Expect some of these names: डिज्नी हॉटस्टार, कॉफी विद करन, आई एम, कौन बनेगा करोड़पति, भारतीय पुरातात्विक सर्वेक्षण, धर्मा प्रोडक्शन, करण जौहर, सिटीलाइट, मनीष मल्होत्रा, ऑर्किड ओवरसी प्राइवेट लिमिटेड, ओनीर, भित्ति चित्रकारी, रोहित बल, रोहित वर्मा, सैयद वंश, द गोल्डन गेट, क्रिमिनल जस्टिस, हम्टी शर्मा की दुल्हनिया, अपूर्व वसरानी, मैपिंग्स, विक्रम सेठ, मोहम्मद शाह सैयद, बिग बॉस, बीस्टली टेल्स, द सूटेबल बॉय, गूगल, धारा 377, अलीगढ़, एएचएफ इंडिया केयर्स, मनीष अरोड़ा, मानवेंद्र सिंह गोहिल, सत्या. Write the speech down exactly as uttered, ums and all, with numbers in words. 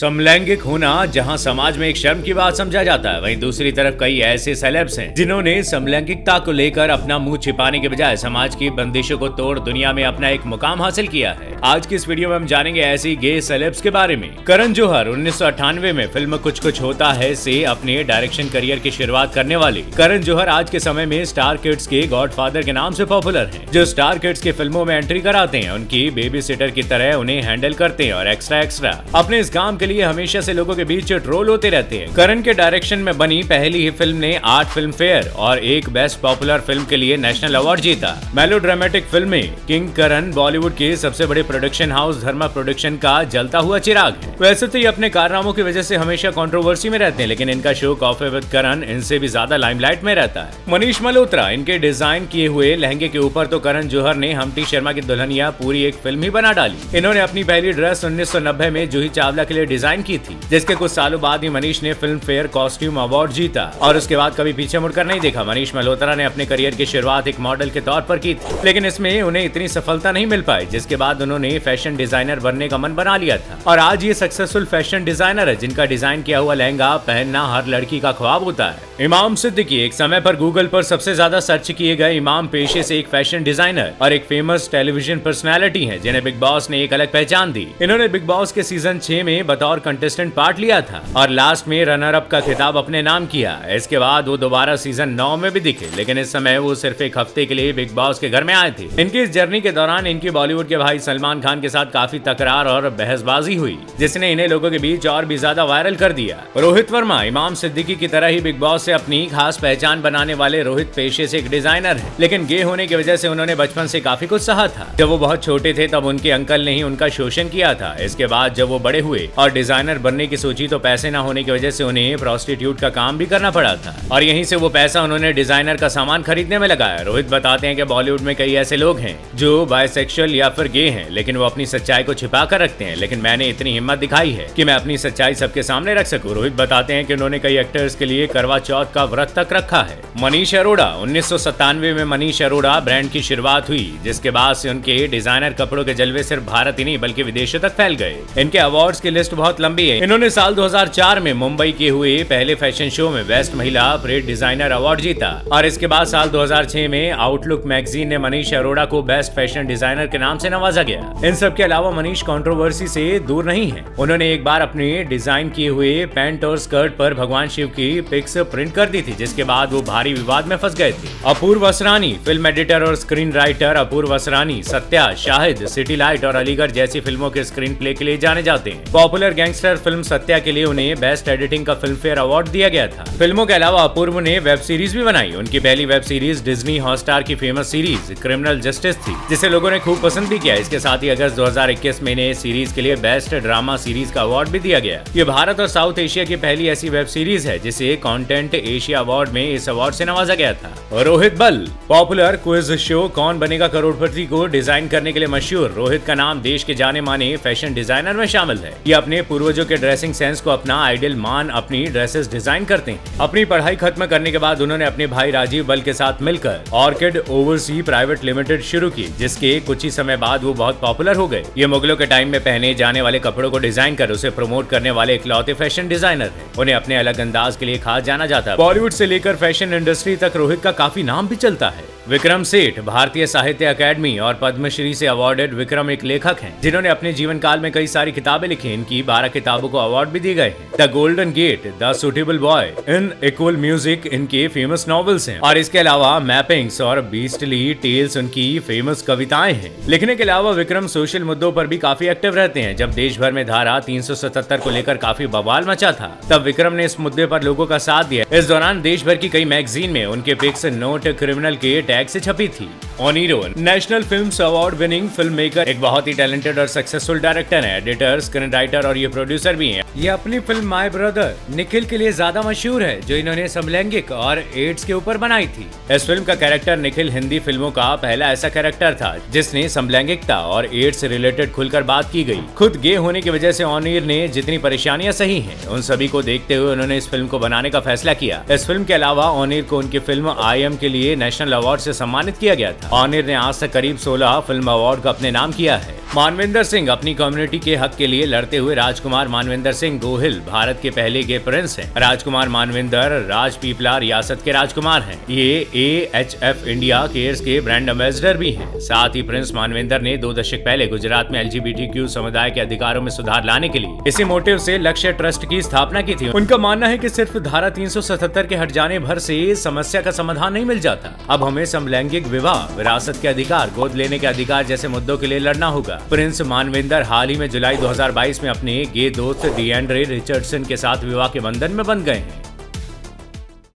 समलैंगिक होना जहां समाज में एक शर्म की बात समझा जाता है, वहीं दूसरी तरफ कई ऐसे सेलेब्स हैं जिन्होंने समलैंगिकता को लेकर अपना मुंह छिपाने के बजाय समाज की बंदिशों को तोड़ दुनिया में अपना एक मुकाम हासिल किया है। आज की इस वीडियो में हम जानेंगे ऐसी गे सेलेब्स के बारे में। करण जौहर उन्नीस सौ अट्ठानवे में फिल्म कुछ कुछ होता है से अपने डायरेक्शन करियर की शुरुआत करने वाले करण जौहर आज के समय में स्टार किड्स के गॉडफादर के नाम से पॉपुलर हैं, जो स्टार किड्स की फिल्मों में एंट्री कराते हैं, उनकी बेबीसिटर की तरह उन्हें हैंडल करते हैं और एक्स्ट्रा एक्स्ट्रा अपने इस काम के लिए हमेशा से लोगों के बीच ट्रोल होते रहते हैं। करण के डायरेक्शन में बनी पहली ही फिल्म ने आठ फिल्म फेयर और एक बेस्ट पॉपुलर फिल्म के लिए नेशनल अवार्ड जीता। मेलोड्रामेटिक फिल्में किंग करण बॉलीवुड के सबसे बड़े प्रोडक्शन हाउस धर्मा प्रोडक्शन का जलता हुआ चिराग है। वैसे तो ये अपने कारनामों की वजह से हमेशा कंट्रोवर्सी में रहते हैं, लेकिन इनका शो कॉफी विद करन इनसे भी ज्यादा लाइमलाइट में रहता है। मनीष मल्होत्रा इनके डिजाइन किए हुए लहंगे के ऊपर तो करण जौहर ने हम्टी शर्मा की दुल्हनिया पूरी एक फिल्म ही बना डाली। इन्होंने अपनी पहली ड्रेस उन्नीस सौ नब्बे में जूही चावला के लिए डिजाइन की थी, जिसके कुछ सालों बाद ही मनीष ने फिल्म फेयर कॉस्ट्यूम अवार्ड जीता और उसके बाद कभी पीछे मुड़कर नहीं देखा। मनीष मल्होत्रा ने अपने करियर की शुरुआत एक मॉडल के तौर पर की थी, लेकिन इसमें उन्हें इतनी सफलता नहीं मिल पाई, जिसके बाद उन्होंने फैशन डिजाइनर बनने का मन बना लिया था और आज ये सक्सेसफुल फैशन डिजाइनर है, जिनका डिजाइन किया हुआ लहंगा पहनना हर लड़की का ख्वाब होता है। इमाम सिद्दीकी एक समय पर गूगल पर सबसे ज्यादा सर्च किए गए इमाम पेशे से एक फैशन डिजाइनर और एक फेमस टेलीविजन पर्सनैलिटी है, जिन्हें बिग बॉस ने एक अलग पहचान दी। इन्होंने बिग बॉस के सीजन छह में बतौर कंटेस्टेंट पार्ट लिया था और लास्ट में रनर अप का खिताब अपने नाम किया। इसके बाद वो दोबारा सीजन नौ में भी दिखे, लेकिन इस समय वो सिर्फ एक हफ्ते के लिए बिग बॉस के घर में आए थे। इनकी इस जर्नी के दौरान इनकी बॉलीवुड के भाई सलमान खान के साथ काफी तकरार और बहसबाजी हुई, जिसने इन्हें लोगों के बीच और भी ज्यादा वायरल कर दिया। रोहित वर्मा इमाम सिद्दीकी की तरह ही बिग बॉस से अपनी खास पहचान बनाने वाले रोहित पेशे से एक डिजाइनर है, लेकिन गे होने की वजह से उन्होंने बचपन से काफी कुछ सहा था। जब वो बहुत छोटे थे तब उनके अंकल ने ही उनका शोषण किया था। इसके बाद जब वो बड़े हुए और डिजाइनर बनने की सोची तो पैसे ना होने की वजह से उन्हें प्रॉस्टिट्यूट का काम भी करना पड़ा था और यहीं से वो पैसा उन्होंने डिजाइनर का सामान खरीदने में लगाया। रोहित बताते हैं कि बॉलीवुड में कई ऐसे लोग हैं जो बायसेक्सुअल या फिर गे हैं, लेकिन वो अपनी सच्चाई को छिपा कर रखते हैं, लेकिन मैंने इतनी हिम्मत दिखाई है कि मैं अपनी सच्चाई सबके सामने रख सकूं। रोहित बताते हैं कि उन्होंने कई एक्टर्स के लिए करवा चौथ का व्रत तक रखा है। मनीष अरोड़ा उन्नीस सौ सत्तानवे में मनीष अरोड़ा ब्रांड की शुरुआत हुई, जिसके बाद से उनके डिजाइनर कपड़ों के जलवे सिर्फ भारत ही नहीं बल्कि विदेशों तक फैल गए। इनके अवार्ड्स की लिस्ट बहुत लंबी है। इन्होंने साल दो हजार चार में मुंबई के हुए पहले फैशन शो में बेस्ट महिला परेड डिजाइनर अवार्ड जीता और इसके बाद साल दो हजार छह में आउटलुक मैगजीन ने मनीष अरोड़ा को बेस्ट फैशन डिजाइनर के नाम से नवाजा गया। इन सब के अलावा मनीष कंट्रोवर्सी से दूर नहीं है। उन्होंने एक बार अपने डिजाइन किए हुए पैंट और स्कर्ट पर भगवान शिव की पिक्स प्रिंट कर दी थी, जिसके बाद वो भारी विवाद में फंस गए थे। अपूर्व वसरानी फिल्म एडिटर और screen writer अपूर्व वसरानी सत्या, Shahid, सिटीलाइट और अलीगढ़ जैसी फिल्मों के स्क्रीन प्ले के लिए जाने जाते हैं। पॉपुलर गैंगस्टर फिल्म सत्या के लिए उन्हें बेस्ट एडिटिंग का फिल्म फेयर अवार्ड दिया गया था। फिल्मों के अलावा अपूर्व ने वेब सीरीज भी बनाई। उनकी पहली वेब सीरीज डिज्नी हॉटस्टार की फेमस सीरीज क्रिमिनल जस्टिस थी, जिसे लोगों ने खूब पसंद भी किया। इसके साथ ही अगस्त दो हजार इक्कीस में इन्हें सीरीज के लिए बेस्ट ड्रामा सीरीज का अवार्ड भी दिया गया। ये भारत और साउथ एशिया की पहली ऐसी वेब सीरीज है जिसे कॉन्टेंट एशिया अवार्ड में इस अवार्ड से नवाजा गया था। रोहित बल पॉपुलर क्विज शो कौन बनेगा करोड़पति को डिजाइन करने के लिए मशहूर। रोहित का नाम देश के जाने माने फैशन डिजाइनर में शामिल है। ये अपने पूर्वजों के ड्रेसिंग सेंस को अपना आइडियल मान अपनी ड्रेसेस डिजाइन करते हैं। अपनी पढ़ाई खत्म करने के बाद उन्होंने अपने भाई राजीव बल के साथ मिलकर ऑर्किड ओवरसी प्राइवेट लिमिटेड शुरू की, जिसके कुछ ही समय बाद वो बहुत पॉपुलर हो गए। ये मुगलों के टाइम में पहने जाने वाले कपड़ों को डिजाइन कर उसे प्रमोट करने वाले इकलौते फैशन डिजाइनर है। उन्हें अपने अलग अंदाज के लिए खास जाना जाता है। बॉलीवुड से लेकर फैशन इंडस्ट्री तक रोहित का काफी नाम भी चलता है। विक्रम सेठ भारतीय साहित्य अकादमी और पद्मश्री से अवार्डेड विक्रम एक लेखक हैं, जिन्होंने अपने जीवन काल में कई सारी किताबें लिखी। इनकी बारह किताबों को अवार्ड भी दिए गए हैं। द गोल्डन गेट, द सूटेबल बॉय, in equal music इनके फेमस नॉवेल्स हैं और इसके अलावा मैपिंग्स और बीस्टली टेल्स उनकी फेमस कविताएं हैं। लिखने के अलावा विक्रम सोशल मुद्दों पर भी काफी एक्टिव रहते हैं। जब देश भर में धारा तीन सौ सतहत्तर को लेकर काफी बवाल मचा था, तब विक्रम ने इस मुद्दे पर लोगों का साथ दिया। इस दौरान देश भर की कई मैगजीन में उनके पिक्स नोट क्रिमिनल के टैग से छपी थी। ओनीर national films award winning film maker एक बहुत ही टैलेंटेड और सक्सेसफुल डायरेक्टर है, एडिटर, स्क्रीन राइटर और ये प्रोड्यूसर भी हैं। ये अपनी फिल्म माई ब्रदर निखिल के लिए ज्यादा मशहूर है, जो इन्होंने समलैंगिक और एड्स के ऊपर बनाई थी। इस फिल्म का कैरेक्टर निखिल हिंदी फिल्मों का पहला ऐसा कैरेक्टर था जिसने समलैंगिकता और एड्स से रिलेटेड खुलकर बात की गई। खुद गे होने की वजह से ओनीर ने जितनी परेशानियां सही है उन सभी को देखते हुए उन्होंने इस फिल्म को बनाने का फैसला किया। इस फिल्म के अलावा ओनीर को उनकी फिल्म आई एम के लिए नेशनल अवार्ड से सम्मानित किया गया था। ओनीर ने आज से करीब सोलह फिल्म अवार्ड का अपने नाम किया है। मानवेंद्र सिंह अपनी कम्युनिटी के हक के लिए लड़ते हुए राजकुमार मानवेंद्र सिंह गोहिल भारत के पहले गे प्रिंस हैं। राजकुमार मानवेंद्र राजपीपला रियासत के राजकुमार हैं। ये एएचएफ इंडिया केयर्स के ब्रांड एम्बेसडर भी हैं। साथ ही प्रिंस मानवेंद्र ने दो दशक पहले गुजरात में एलजीबीटीक्यू समुदाय के अधिकारों में सुधार लाने के लिए इसी मोटिव से लक्ष्य ट्रस्ट की स्थापना की थी। उनका मानना है कि सिर्फ धारा तीन सौ सतहत्तर के हट जाने भर से समस्या का समाधान नहीं मिल जाता। अब हमें समलैंगिक विवाह, विरासत के अधिकार, गोद लेने के अधिकार जैसे मुद्दों के लिए लड़ना होगा। प्रिंस मानवेंद्र हाल ही में जुलाई दो हजार बाईस में अपने गे दोस्त डिएंड्रे रिचर्डसन के साथ विवाह के बंधन में बंध गए हैं।